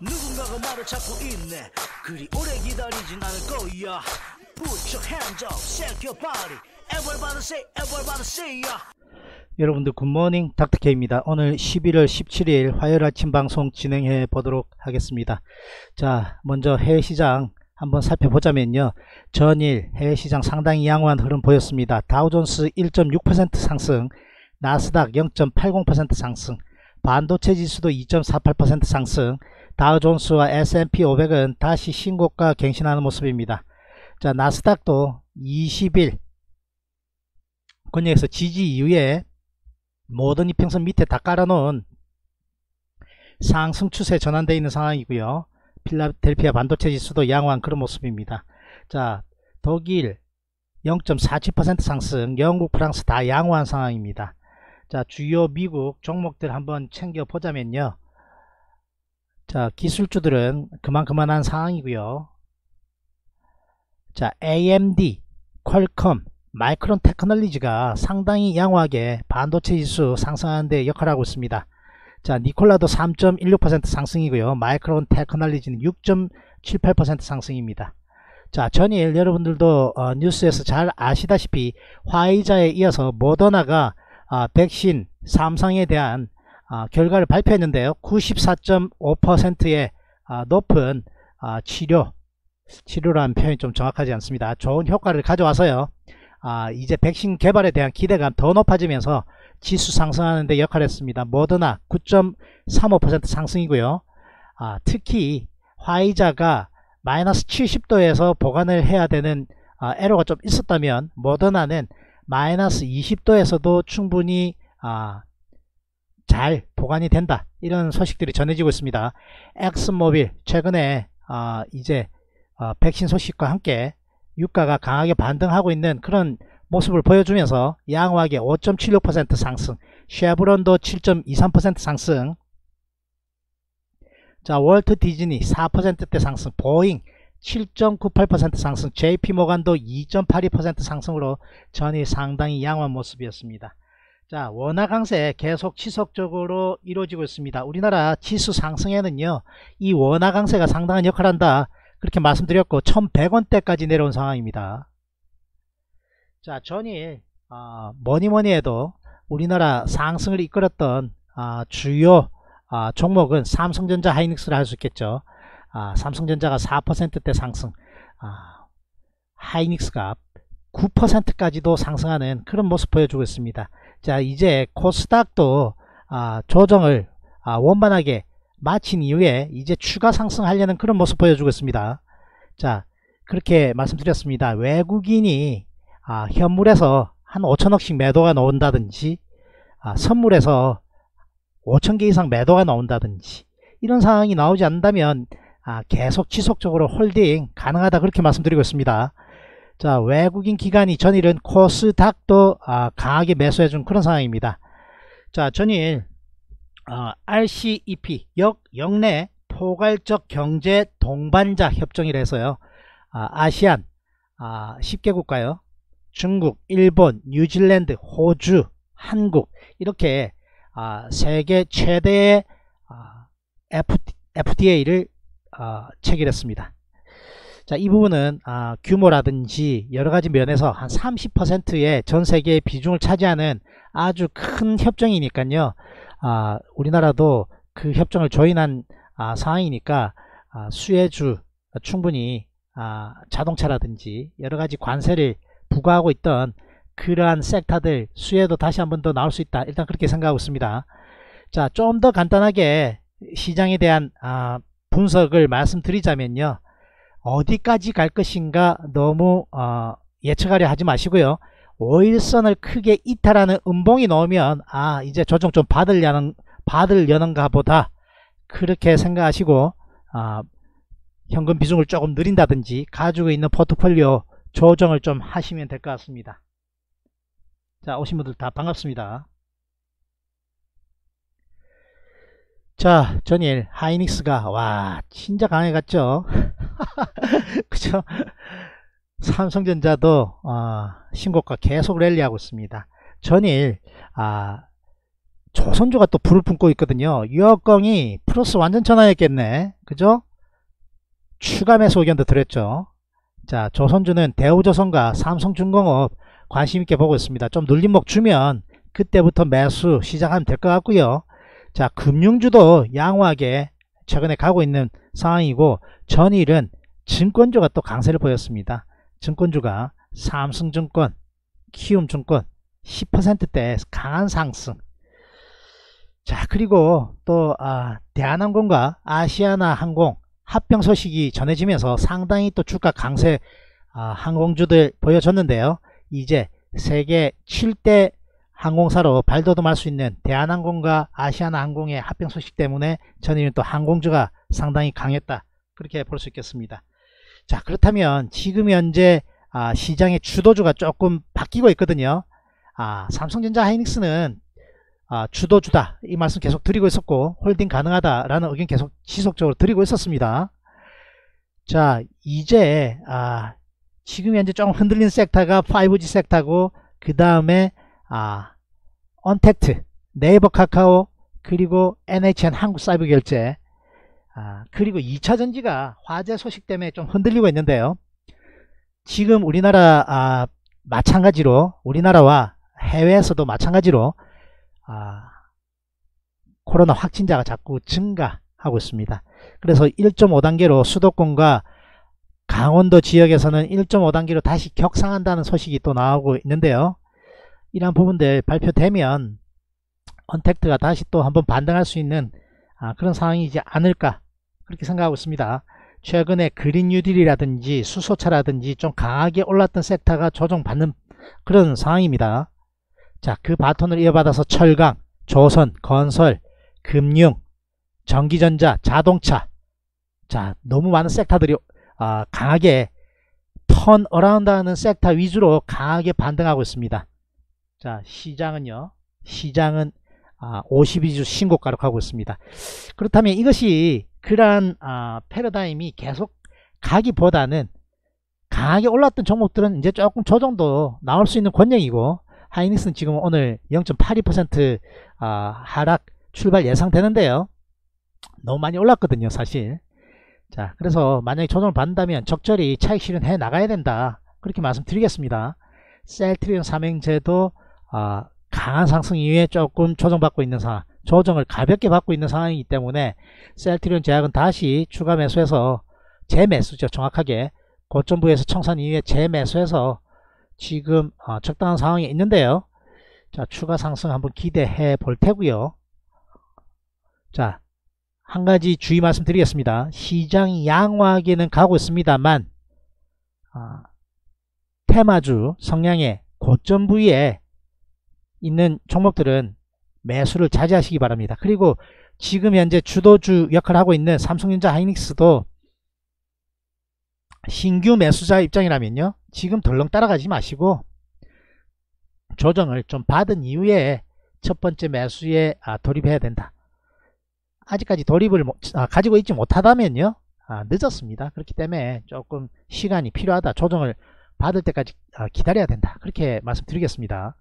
누군가가 말을 찾고 있네. 그리 오래 기다리진 않을 거야. Put your hands up, shake your body. Everybody say, everybody say. 여러분들 굿모닝, 닥터케이입니다. 오늘 11월 17일 화요일 아침 방송 진행해 보도록 하겠습니다. 자, 먼저 해외시장 한번 살펴보자면요, 전일 해외시장 상당히 양호한 흐름 보였습니다. 다우존스 1.6% 상승, 나스닥 0.80% 상승, 반도체 지수도 2.48% 상승, 다우존스와 S&P 500은 다시 신고가 갱신하는 모습입니다. 자, 나스닥도 20일 권역에서 지지 이후에 모든 이평선 밑에 다 깔아놓은 상승 추세에 전환되어 있는 상황이고요. 필라델피아 반도체 지수도 양호한 그런 모습입니다. 자, 독일 0.47% 상승, 영국, 프랑스 다 양호한 상황입니다. 자, 주요 미국 종목들 한번 챙겨보자면요, 자, 기술주들은 그만한 상황이고요. 자, AMD, 퀄컴, 마이크론 테크놀리지가 상당히 양호하게 반도체 지수 상승하는데 역할하고 있습니다. 자, 니콜라도 3.16% 상승이고요. 마이크론 테크놀리지는 6.78% 상승입니다. 자, 전일 여러분들도 뉴스에서 잘 아시다시피 화이자에 이어서 모더나가 백신 3상에 대한 결과를 발표했는데요. 94.5%의 높은 치료라는 표현이 좀 정확하지 않습니다. 좋은 효과를 가져와서요, 이제 백신 개발에 대한 기대감 더 높아지면서 지수 상승하는데 역할했습니다. 모더나 9.35% 상승이고요. 특히 화이자가 마이너스 70도에서 보관을 해야 되는 에러가 좀 있었다면, 모더나는 마이너스 20도에서도 충분히 잘 보관이 된다, 이런 소식들이 전해지고 있습니다. 엑슨모빌 최근에 이제 백신 소식과 함께 유가가 강하게 반등하고 있는 그런 모습을 보여주면서 양호하게 5.76% 상승, 쉐브론도 7.23% 상승, 자, 월트 디즈니 4%대 상승, 보잉 7.98% 상승, JP모간도 2.82% 상승으로 전일 상당히 양호한 모습이었습니다. 자, 원화 강세 계속 지속적으로 이루어지고 있습니다. 우리나라 지수 상승에는요, 이 원화 강세가 상당한 역할을 한다, 그렇게 말씀드렸고 1100원대까지 내려온 상황입니다. 자, 전일 뭐니뭐니 해도 우리나라 상승을 이끌었던 주요 종목은 삼성전자, 하이닉스를 할 수 있겠죠. 삼성전자가 4%대 상승, 하이닉스가 9%까지도 상승하는 그런 모습 보여주고 있습니다. 자, 이제 코스닥도 조정을 원만하게 마친 이후에 이제 추가 상승하려는 그런 모습 보여주고 있습니다. 자, 그렇게 말씀드렸습니다. 외국인이 현물에서 한 5천억씩 매도가 나온다든지, 선물에서 5천 개 이상 매도가 나온다든지, 이런 상황이 나오지 않는다면 계속 지속적으로 홀딩 가능하다, 그렇게 말씀드리고 있습니다. 자, 외국인 기관이 전일은 코스닥도 강하게 매수해준 그런 상황입니다. 자, 전일 RCEP 역영내 포괄적 경제 동반자 협정이라 해서요, 아시안 10개 국가요, 중국, 일본, 뉴질랜드, 호주, 한국, 이렇게 세계 최대의 FTA를 체결했습니다. 자, 이 부분은 규모라든지 여러가지 면에서 한 30%의 전세계의 비중을 차지하는 아주 큰 협정이니까요, 우리나라도 그 협정을 조인한 상황이니까 수혜주 충분히 자동차라든지 여러가지 관세를 부과하고 있던 그러한 섹터들 수혜도 다시 한 번 더 나올 수 있다, 일단 그렇게 생각하고 있습니다. 자, 좀 더 간단하게 시장에 대한 분석을 말씀드리자면요, 어디까지 갈 것인가 너무 예측하려 하지 마시고요, 5일선을 크게 이탈하는 음봉이 나오면 이제 조정 좀 받으려는가 보다, 그렇게 생각하시고 현금 비중을 조금 늘린다든지 가지고 있는 포트폴리오 조정을 좀 하시면 될 것 같습니다. 자, 오신 분들 다 반갑습니다. 자, 전일 하이닉스가 와 진짜 강하게 갔죠. 그죠? 삼성전자도 신고가 계속 랠리하고 있습니다. 전일 조선주가 또 불을 품고 있거든요. 유학광이 플러스 완전 천하였겠네. 그죠? 추가 매수 의견도 드렸죠. 자, 조선주는 대우조선과 삼성중공업 관심있게 보고 있습니다. 좀 눌림목 주면 그때부터 매수 시작하면 될 것 같고요. 자, 금융주도 양호하게 최근에 가고 있는 상황이고, 전일은 증권주가 또 강세를 보였습니다. 증권주가 삼성증권, 키움증권 10%대 강한 상승. 자, 그리고 또 대한항공과 아시아나항공 합병 소식이 전해지면서 상당히 또 주가 강세 항공주들 보여줬는데요. 이제 세계 7대 항공사로 발돋움할 수 있는 대한항공과 아시아나항공의 합병 소식 때문에 전일은 또 항공주가 상당히 강했다, 그렇게 볼 수 있겠습니다. 자, 그렇다면 지금 현재 시장의 주도주가 조금 바뀌고 있거든요. 삼성전자, 하이닉스는 주도주다 이 말씀 계속 드리고 있었고, 홀딩 가능하다라는 의견 계속 지속적으로 드리고 있었습니다. 자, 이제 지금 현재 조금 흔들린 섹터가 5G 섹터고, 그 다음에 언택트, 네이버, 카카오, 그리고 NHN 한국 사이버 결제, 그리고 2차전지가 화재 소식 때문에 좀 흔들리고 있는데요. 지금 우리나라 마찬가지로, 우리나라와 해외에서도 마찬가지로 코로나 확진자가 자꾸 증가하고 있습니다. 그래서 1.5단계로 수도권과 강원도 지역에서는 1.5단계로 다시 격상한다는 소식이 또 나오고 있는데요. 이러한 부분들 발표되면 언택트가 다시 또 한번 반등할 수 있는 그런 상황이지 않을까, 그렇게 생각하고 있습니다. 최근에 그린 뉴딜이라든지 수소차라든지 좀 강하게 올랐던 섹터가 조정받는 그런 상황입니다. 자, 그 바톤을 이어받아서 철강, 조선, 건설, 금융, 전기전자, 자동차, 자, 너무 많은 섹터들이 강하게 턴어라운드 하는 섹터 위주로 강하게 반등하고 있습니다. 자, 시장은 52주 신고가로 가고 있습니다. 그렇다면 이것이 그러한 패러다임이 계속 가기보다는 강하게 올랐던 종목들은 이제 조금 조정도 나올 수 있는 권역이고, 하이닉스는 지금 오늘 0.82% 하락 출발 예상되는데요. 너무 많이 올랐거든요, 사실. 자, 그래서 만약에 조정을 받는다면 적절히 차익 실현해 나가야 된다, 그렇게 말씀드리겠습니다. 셀트리온 삼행제도 강한 상승 이후에 조금 조정받고 있는 상황, 조정을 가볍게 받고 있는 상황이기 때문에 셀트리온 제약은 다시 추가 매수해서, 재매수죠, 정확하게 고점부에서 청산 이후에 재매수해서 지금 적당한 상황이 있는데요. 자, 추가 상승 한번 기대해 볼 테고요. 자, 한 가지 주의 말씀드리겠습니다. 시장이 양호하게는 가고 있습니다만 테마주 성향의 고점 부위에 있는 종목들은 매수를 자제하시기 바랍니다. 그리고 지금 현재 주도주 역할을 하고 있는 삼성전자, 하이닉스도 신규 매수자 입장이라면요, 지금 덜렁 따라가지 마시고 조정을 좀 받은 이후에 첫 번째 매수에 돌입해야 된다. 아직까지 돌입을 가지고 있지 못하다면요, 늦었습니다. 그렇기 때문에 조금 시간이 필요하다, 조정을 받을 때까지 기다려야 된다, 그렇게 말씀드리겠습니다.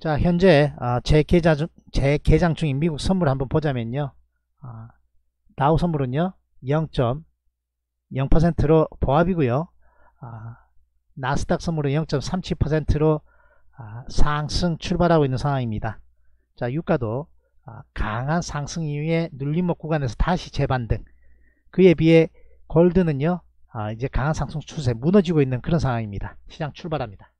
자, 현재 재개장 중인 미국 선물 한번 보자면요, 다우 선물은요 0.0%로 보합이고요, 나스닥 선물은 0.37%로 상승 출발하고 있는 상황입니다. 자, 유가도 강한 상승 이후에 눌림목 구간에서 다시 재반등, 그에 비해 골드는요 이제 강한 상승 추세 무너지고 있는 그런 상황입니다. 시장 출발합니다.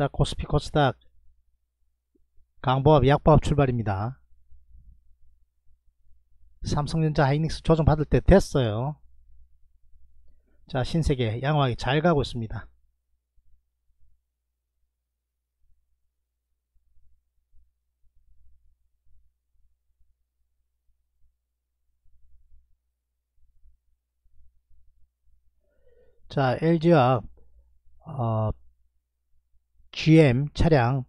자, 코스피 코스닥 강보합 약보합 출발입니다. 삼성전자 하이닉스 조정 받을 때 됐어요. 자, 신세계 양호하게 잘 가고 있습니다. 자, LG와 GM 차량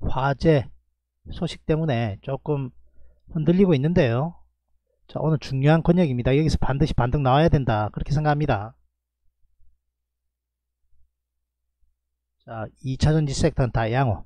화재 소식 때문에 조금 흔들리고 있는데요. 자, 오늘 중요한 권역입니다. 여기서 반드시 반등 나와야 된다, 그렇게 생각합니다. 자, 2차전지 섹터는 다 양호.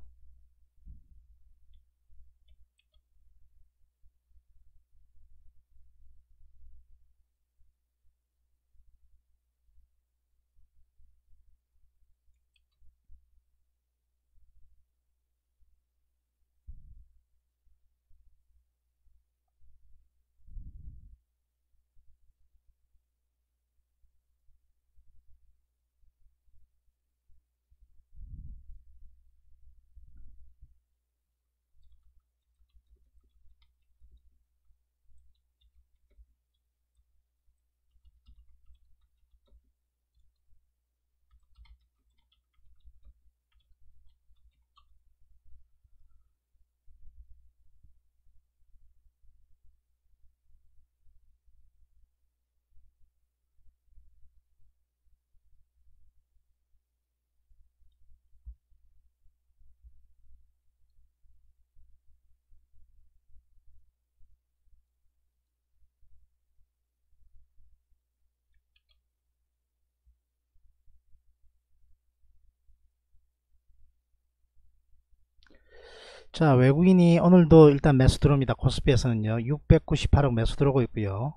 자, 외국인이 오늘도 일단 매수 들어옵니다. 코스피에서는요 698억 매수 들어오고 있고요,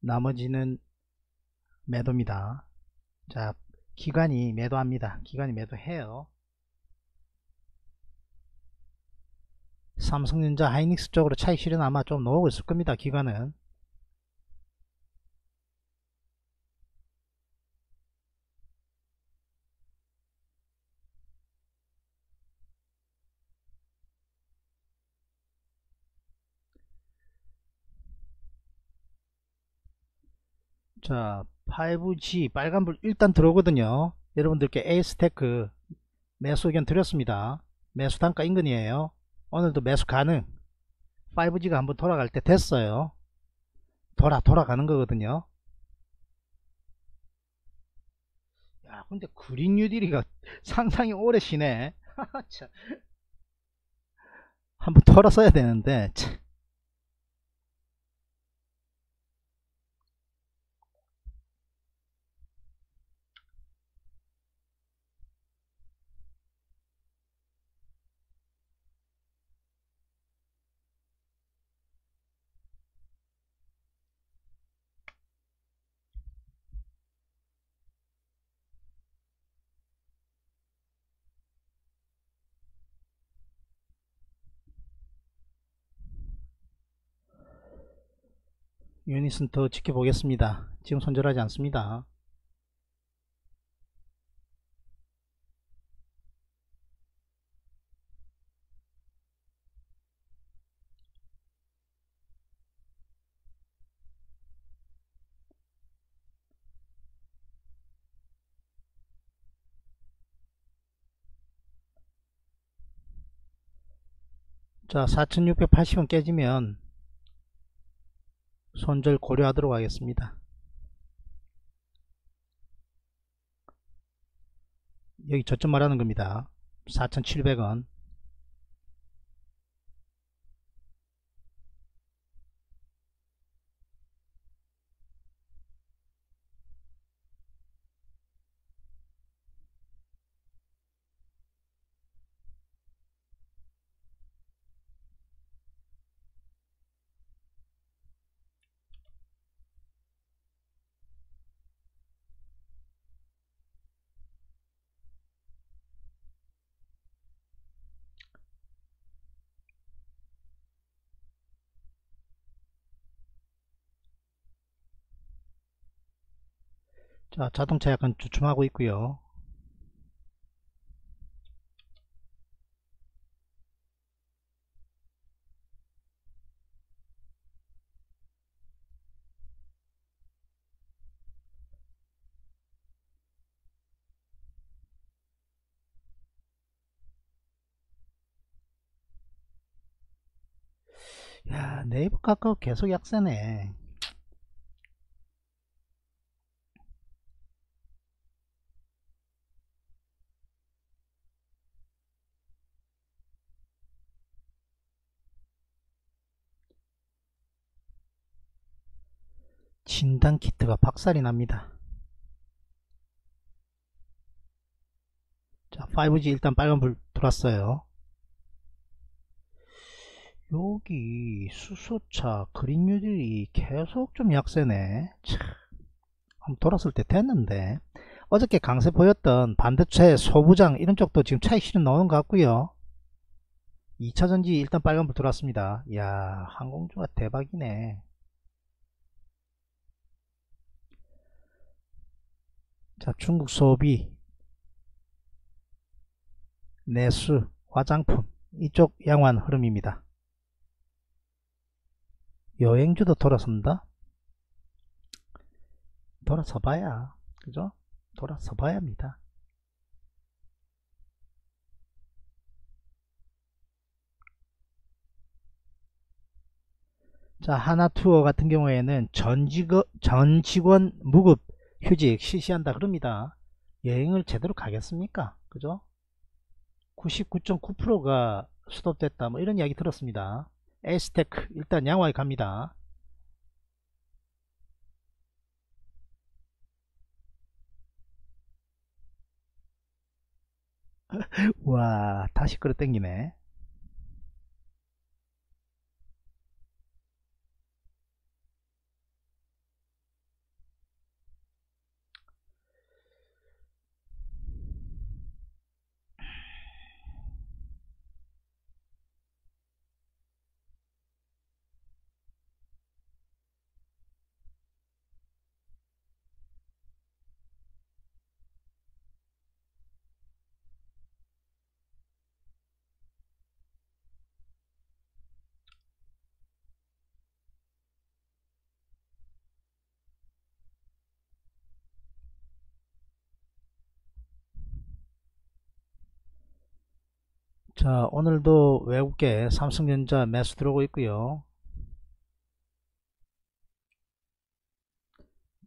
나머지는 매도입니다. 자, 기관이 매도합니다. 기관이 매도해요. 삼성전자 하이닉스 쪽으로 차익 실현 아마 좀 나오고 있을 겁니다. 기관은 자, 5G 빨간불 일단 들어오거든요. 여러분들께 에이스테크 매수 의견 드렸습니다. 매수 단가 인근이에요. 오늘도 매수 가능. 5G가 한번 돌아갈 때 됐어요. 돌아가는 거거든요. 야, 근데 그린 뉴딜이가 상당히 오래 쉬네. 한번 돌아서야 되는데. 참. 유니슨 더 지켜보겠습니다. 지금 손절하지 않습니다. 자, 4680원 깨지면 손절 고려하도록 하겠습니다. 여기 저점 말하는 겁니다. 4700원. 자, 자동차 약간 주춤하고 있고요. 네이버 카카오 계속 약세네. 진단키트가 박살이 납니다. 자, 5G 일단 빨간불 들어왔어요. 여기 수소차 그린유들이 계속 좀 약세네. 참, 한번 돌았을 때 됐는데 어저께 강세 보였던 반도체 소부장 이런 쪽도 지금 차익 실현 나오는 것 같고요. 2차전지 일단 빨간불 들어왔습니다. 이야, 항공주가 대박이네. 자, 중국 소비, 내수, 화장품 이쪽 양호한 흐름입니다. 여행주도 돌아섭니다. 돌아서봐야, 그죠? 돌아서봐야 합니다. 자, 하나투어 같은 경우에는 전 직원 무급 휴직 실시한다 그럽니다. 여행을 제대로 가겠습니까? 그죠? 99.9%가 스톱됐다 뭐 이런 이야기 들었습니다. 에이스테크 일단 양호하게 갑니다. 와, 다시 끌어당기네. 자, 오늘도 외국계 삼성전자 매수 들어오고 있고요.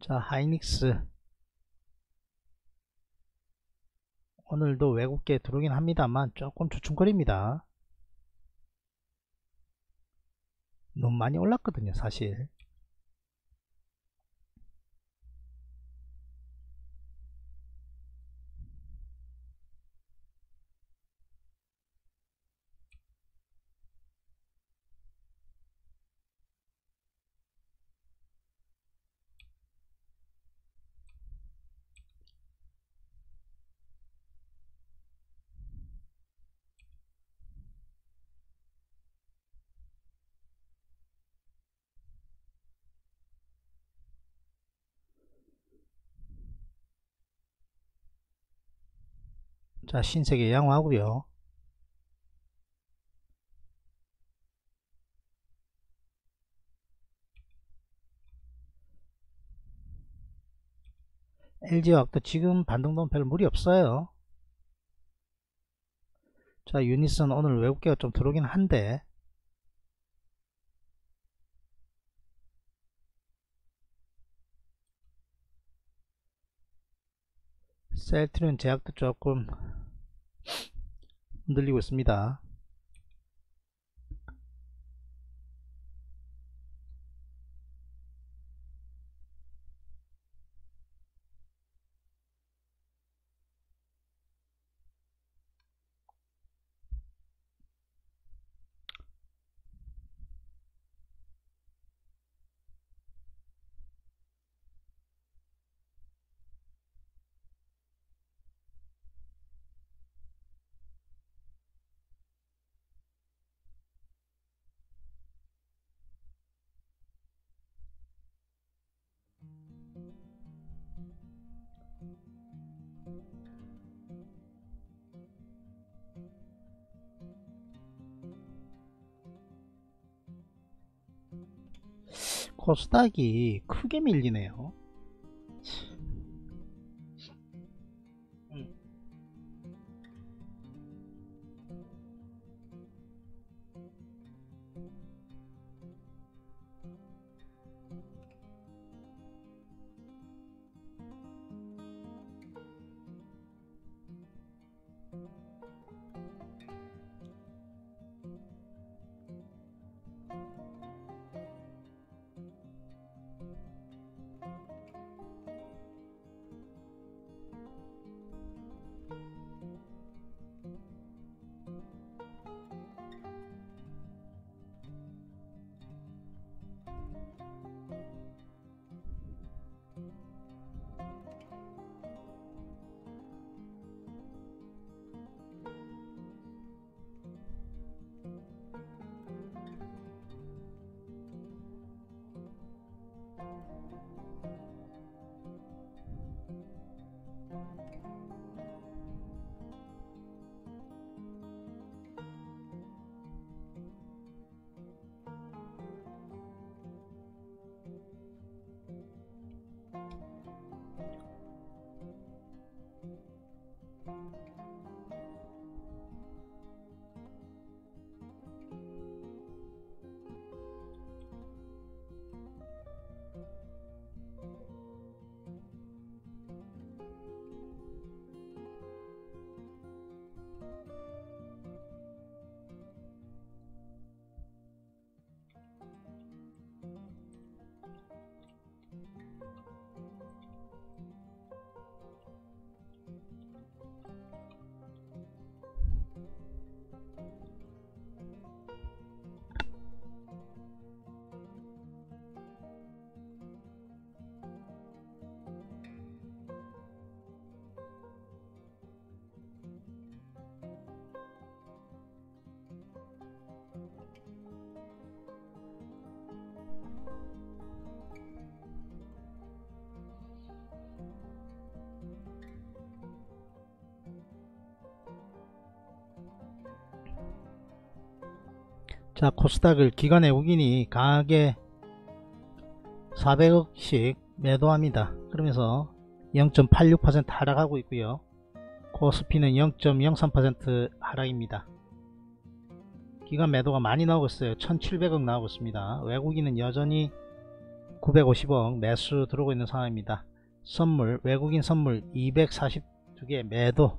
자, 하이닉스 오늘도 외국계 들어오긴 합니다만 조금 주춤거립니다. 너무 많이 올랐거든요, 사실. 자, 신세계 양호하고요. LG화학도 지금 반등도 별 무리 없어요. 자, 유니슨 오늘 외국계가 좀 들어오긴 한데 셀트리온 제약도 조금 흔들리고 있습니다. 코스닥이 크게 밀리네요. 자, 코스닥을 기관 외국인이 강하게 400억씩 매도합니다. 그러면서 0.86% 하락하고 있고요. 코스피는 0.03% 하락입니다. 기관 매도가 많이 나오고 있어요. 1700억 나오고 있습니다. 외국인은 여전히 950억 매수 들어오고 있는 상황입니다. 선물, 외국인 선물 242개 매도.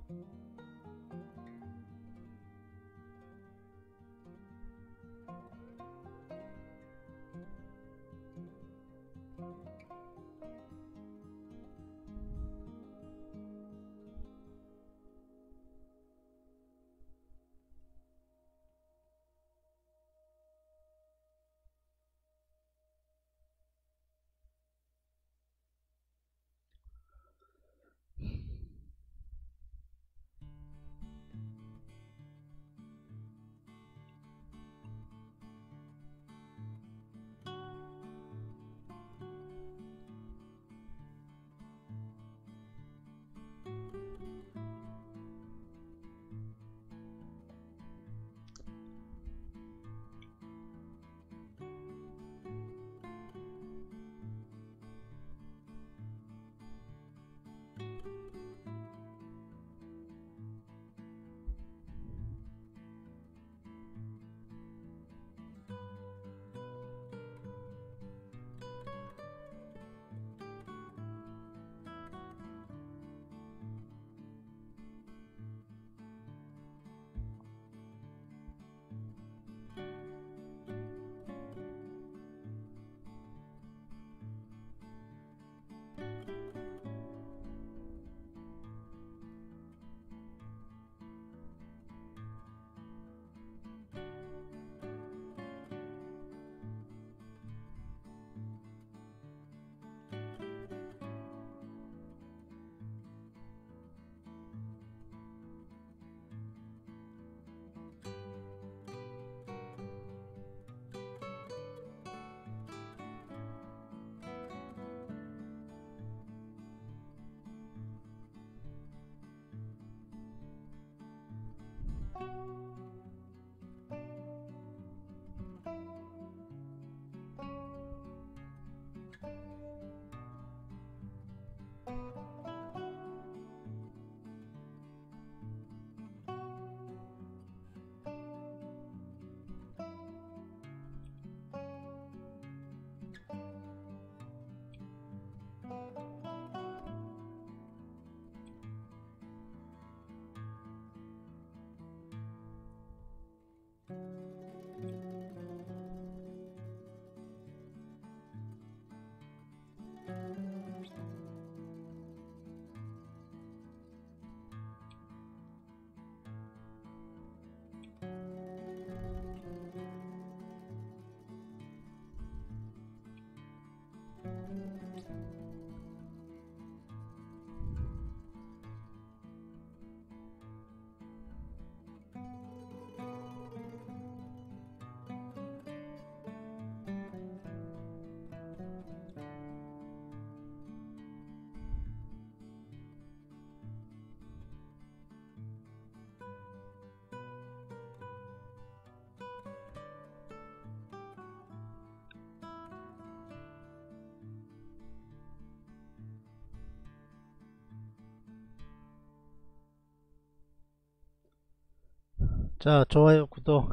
자, 좋아요, 구독,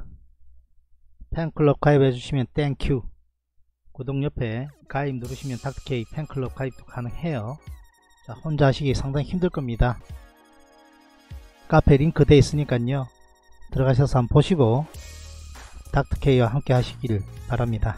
팬클럽 가입해주시면 땡큐. 구독 옆에 가입 누르시면 닥터케이 팬클럽 가입도 가능해요. 자, 혼자 하시기 상당히 힘들 겁니다. 카페 링크 돼 있으니까요, 들어가셔서 한번 보시고 닥터케이와 함께 하시길 바랍니다.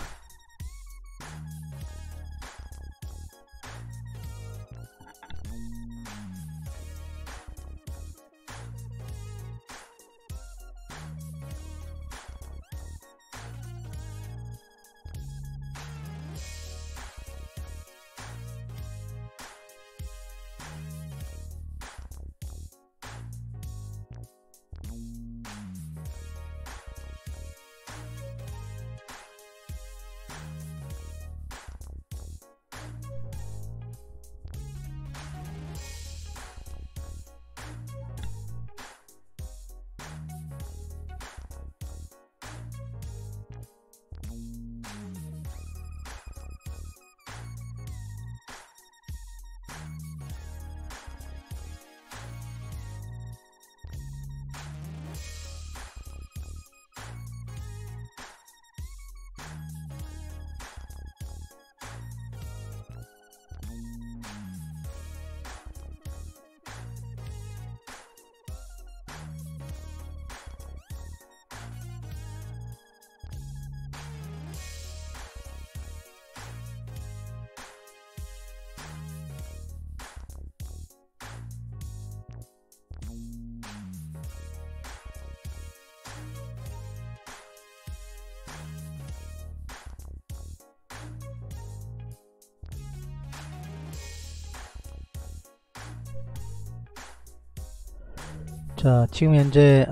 자, 지금 현재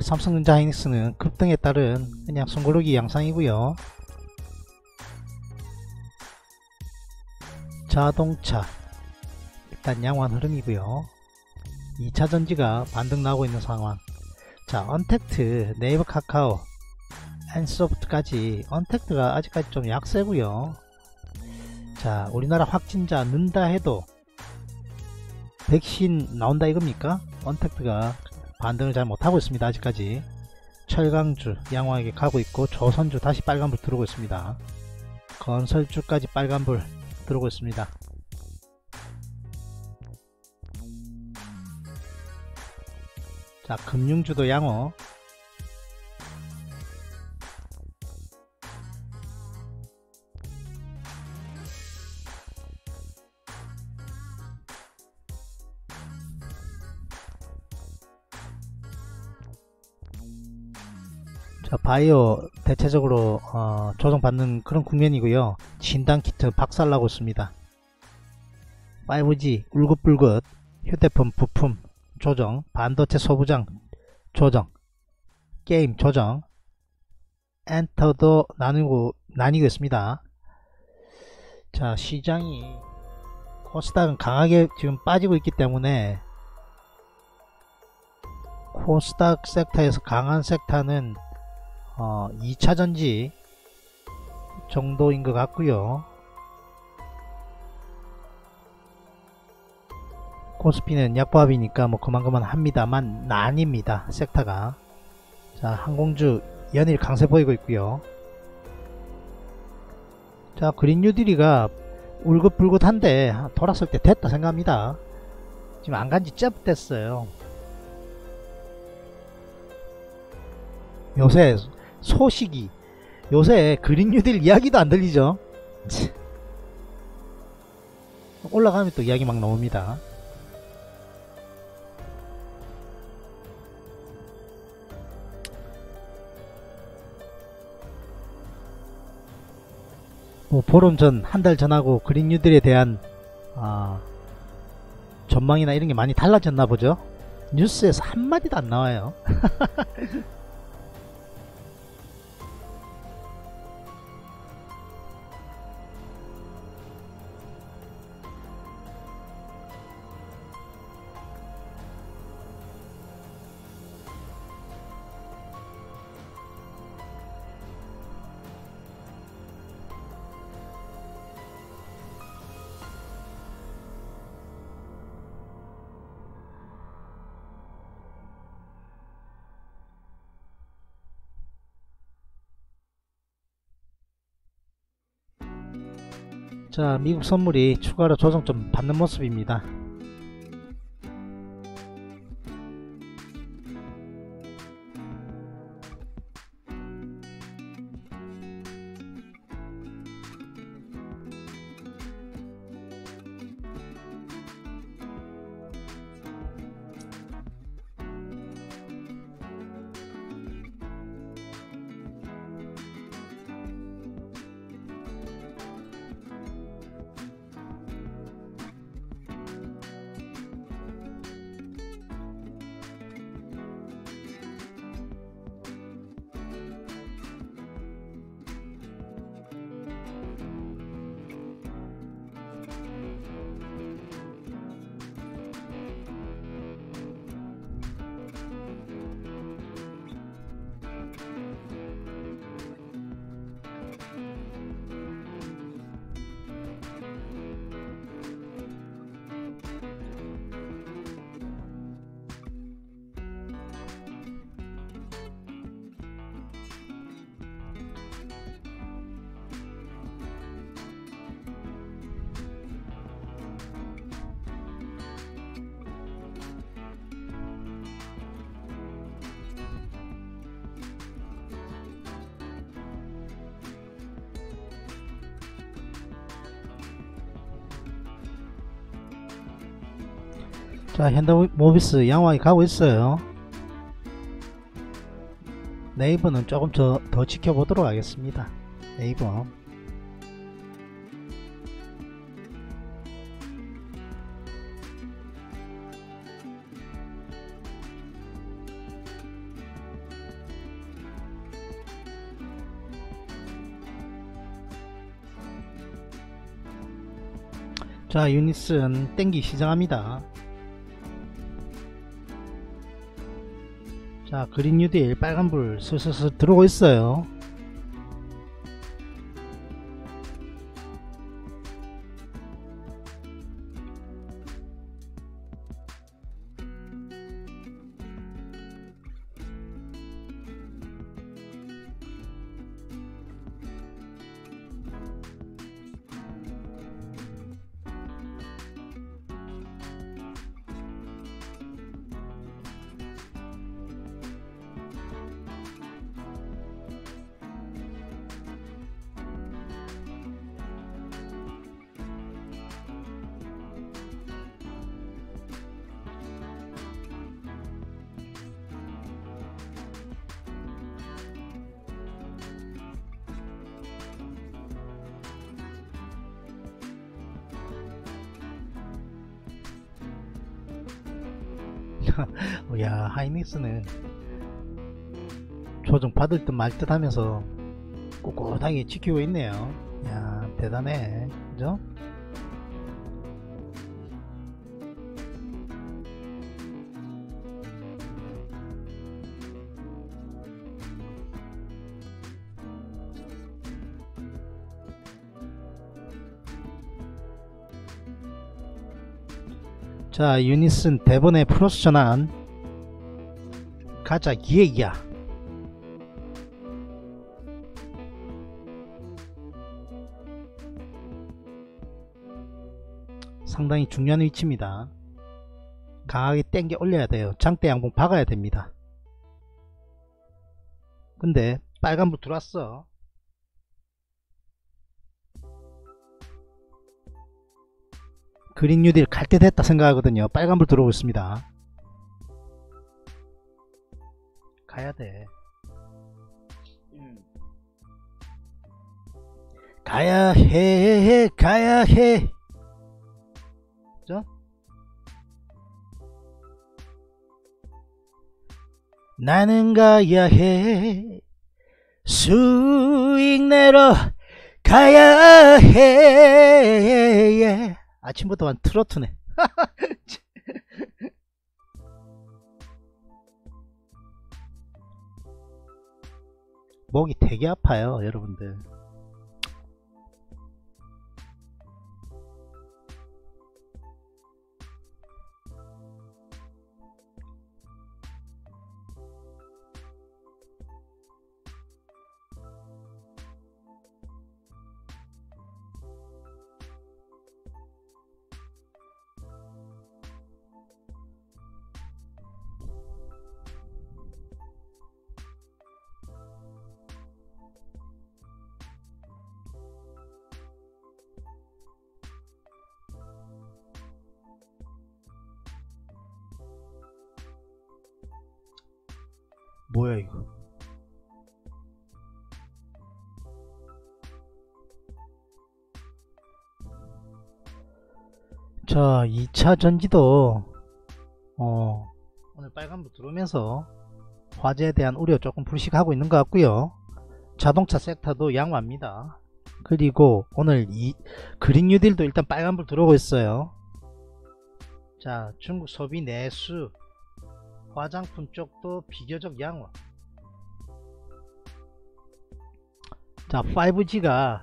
삼성전자 하이닉스는 급등에 따른 그냥 손고르기 양상이고요. 자동차 일단 양호한 흐름이고요. 2차전지가 반등 나오고 있는 상황. 자, 언택트, 네이버, 카카오, 엔소프트까지 언택트가 아직까지 좀 약세고요. 자, 우리나라 확진자 는다 해도 백신 나온다 이겁니까? 언택트가 반등을 잘 못하고 있습니다. 아직까지 철강주 양호하게 가고 있고, 조선주 다시 빨간불 들어오고 있습니다. 건설주까지 빨간불 들어오고 있습니다. 자, 금융주도 양호. 자, 바이오 대체적으로 조정받는 그런 국면이고요. 진단키트 박살나고 있습니다. 5G 울긋불긋, 휴대폰 부품 조정, 반도체 소부장 조정, 게임 조정, 엔터도 나뉘고 있습니다. 자, 시장이 코스닥은 강하게 지금 빠지고 있기 때문에 코스닥 섹터에서 강한 섹터는 2차전지 정도인 것 같고요. 코스피는 약보합이니까 뭐 그만 합니다만 난입니다, 섹터가. 자, 항공주 연일 강세 보이고 있고요. 자, 그린 뉴딜이가 울긋불긋한데 돌았을 때 됐다 생각합니다. 지금 안 간지 짭 됐어요. 요새 소식이, 요새 그린 뉴딜 이야기도 안 들리죠. 올라가면 또 이야기 막 나옵니다. 뭐 보름 전, 한 달 전하고 그린 뉴딜에 대한 전망이나 이런게 많이 달라졌나 보죠. 뉴스에서 한마디도 안 나와요. 자, 미국 선물이 추가로 조정 좀 받는 모습입니다. 자, 현대모비스 양호하게 가고 있어요. 네이버는 조금 더 지켜보도록 하겠습니다. 네이버 자, 유니슨 땡기 시작합니다. 자, 그린 뉴딜 빨간불 슬슬 들어오고 있어요. 야, 하이닉스는 조정 받을 듯 말 듯 하면서 꿋꿋하게 지키고 있네요. 야, 대단해, 그죠? 자, 유니슨 대번에 플러스 전환 가자 기획이야. 상당히 중요한 위치입니다. 강하게 땡겨 올려야 돼요. 장대 양봉 박아야 됩니다. 근데 빨간불 들어왔어. 그린 뉴딜 갈 때 됐다 생각하거든요. 빨간불 들어오고 있습니다. 가야돼. 가야해, 가야해. 그죠? 나는 가야해. 수익 내러 가야해. 아침부터만 트로트네. 목이 되게 아파요, 여러분들. 뭐야 이거? 자, 2차전지도 오늘 빨간불 들어오면서 화재에 대한 우려 조금 불식하고 있는 것 같고요. 자동차 섹터도 양호합니다. 그리고 오늘 이 그린 뉴딜도 일단 빨간불 들어오고 있어요. 자, 중국 소비 내수 화장품 쪽도 비교적 양호. 자, 5G가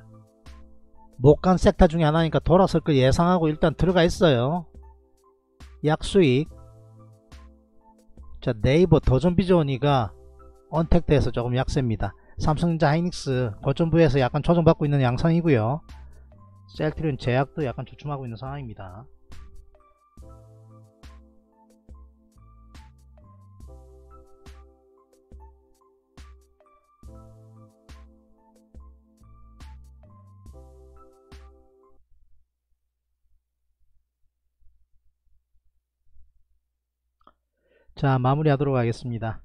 못간 섹터 중에 하나니까 돌아설 걸 예상하고 일단 들어가 있어요. 약수익. 자, 네이버 더존비존이가 언택트에서 조금 약세입니다. 삼성전자 하이닉스 고점부에서 약간 조정받고 있는 양상이고요. 셀트리온 제약도 약간 주춤하고 있는 상황입니다. 자, 마무리 하도록 하겠습니다.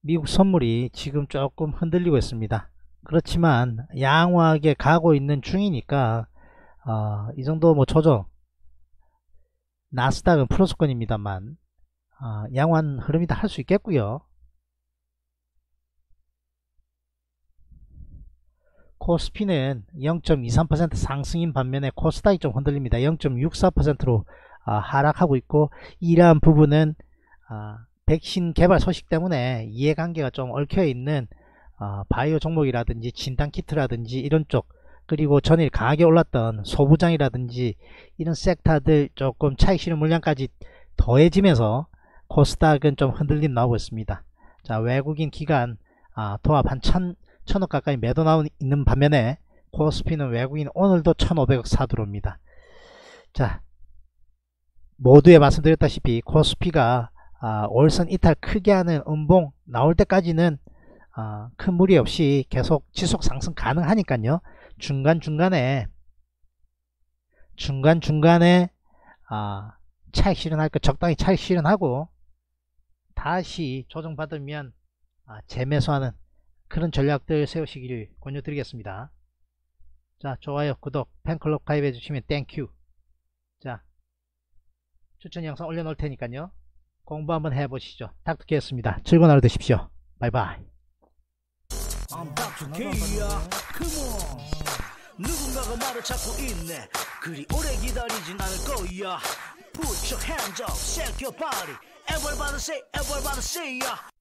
미국 선물이 지금 조금 흔들리고 있습니다. 그렇지만 양호하게 가고 있는 중이니까 이 정도 뭐 조정, 나스닥은 플러스권입니다만 양호한 흐름이다 할 수 있겠고요. 코스피는 0.23% 상승인 반면에 코스닥이 좀 흔들립니다. 0.64%로 하락하고 있고, 이러한 부분은 백신 개발 소식 때문에 이해관계가 좀 얽혀있는 바이오 종목이라든지 진단키트라든지 이런 쪽, 그리고 전일 강하게 올랐던 소부장이라든지 이런 섹터들 조금 차익 실현 물량까지 더해지면서 코스닥은 좀 흔들림 나오고 있습니다. 자, 외국인 기관 도합 한 1,000억 가까이 매도 나오는 있는 반면에 코스피는 외국인 오늘도 1,500억 사들어옵니다. 자, 모두에 말씀드렸다시피 코스피가 월선 이탈 크게 하는 음봉 나올 때까지는 큰 무리 없이 계속 지속 상승 가능하니까요. 중간중간에 차익 실현할 거 적당히 차익 실현하고 다시 조정받으면 재매수하는 그런 전략들 세우시길 권유드리겠습니다. 자, 좋아요, 구독, 팬클럽 가입해주시면 땡큐. 자, 추천 영상 올려놓을 테니까요. 공부 한번 해보시죠. 닥터케이였습니다. 즐거운 하루 되십시오. 바이바이. I'm 닥터케이야. Come on. 누군가가 말을 찾고 있네. 그리 오래 기다리진 않을 거야. Put your hands up, shake your body. Everybody say, everybody say.